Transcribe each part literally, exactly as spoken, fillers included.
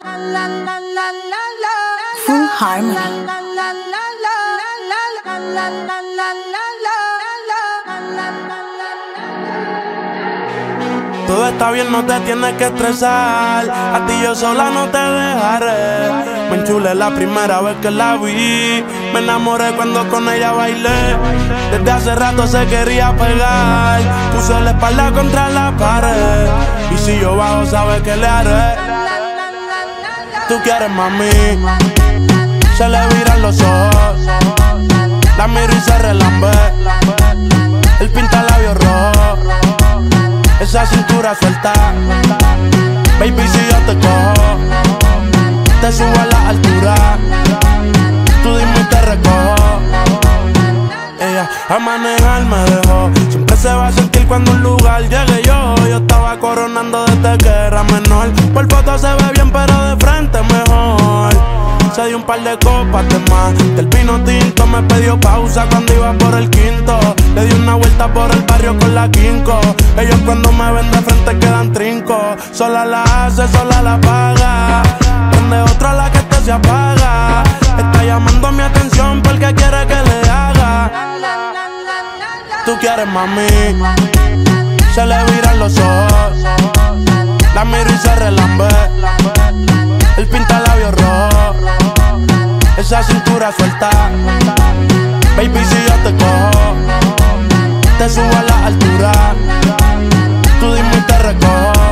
Full harmony. Todo está bien, no te tienes que estresar. A ti yo sola no te dejaré. Me enchulé la primera vez que la vi. Me enamoré cuando con ella bailé. Desde hace rato se quería pegar. Puso la espalda contra la pared. Y si yo bajo, sabes que le haré. Tú quieres, mami, se le viran los ojos. La miro y se relambe. El pinta labios rojos. Esa cintura suelta. Baby, si yo te cojo, te subo a la altura. Tú dime y te recojo. Ella a manejar me dejó. Siempre se va a sentir cuando un lugar llegue yo. Yo estaba coronando desde que era menor. Por foto se ve bien, pero de frente mejor. Se dio un par de copas de más. Del vino tinto me pidió pausa cuando iba por el quinto. Le di una vuelta por el barrio con la KYMCO. Ellos cuando me ven de frente quedan trinco. Sola la hace, sola la paga. Donde otra la que este se apaga. Está llamando mi atención porque quiere que le haga. Tú quieres, mami, se le viran los ojos. La miro y se relambe. El pinta labios rojos. Esa cintura suelta. Baby, si yo te cojo, te subo a la altura. Tú dime y te recojo.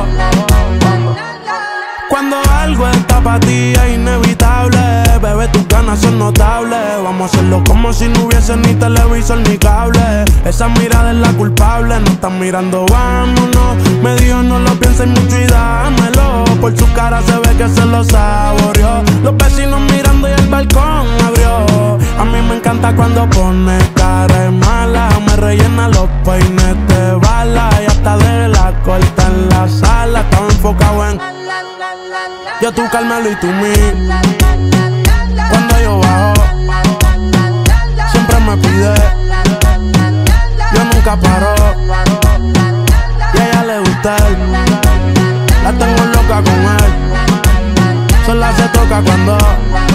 Cuando algo está para ti es inevitable. Bebé, tus ganas son notables. Vamos a hacerlo como si no hubiese ni televisor ni cable. Esa mirada es la culpable, no están mirando, vámonos. Me dijo no lo pienses mucho y dámelo. Por su cara se ve que se lo saboreó. Los vecinos mirando y el balcón abrió. A mí me encanta cuando pone cara de mala. Me rellena los peines de bala. Y hasta de la corta en la sala. Estaba enfocado en yo, tú, Carmelo y tú, mí. Cuando yo bajo, siempre me pide. Yo nunca paro. Y a ella le gusta él. La tengo loca con él. Sola se toca cuando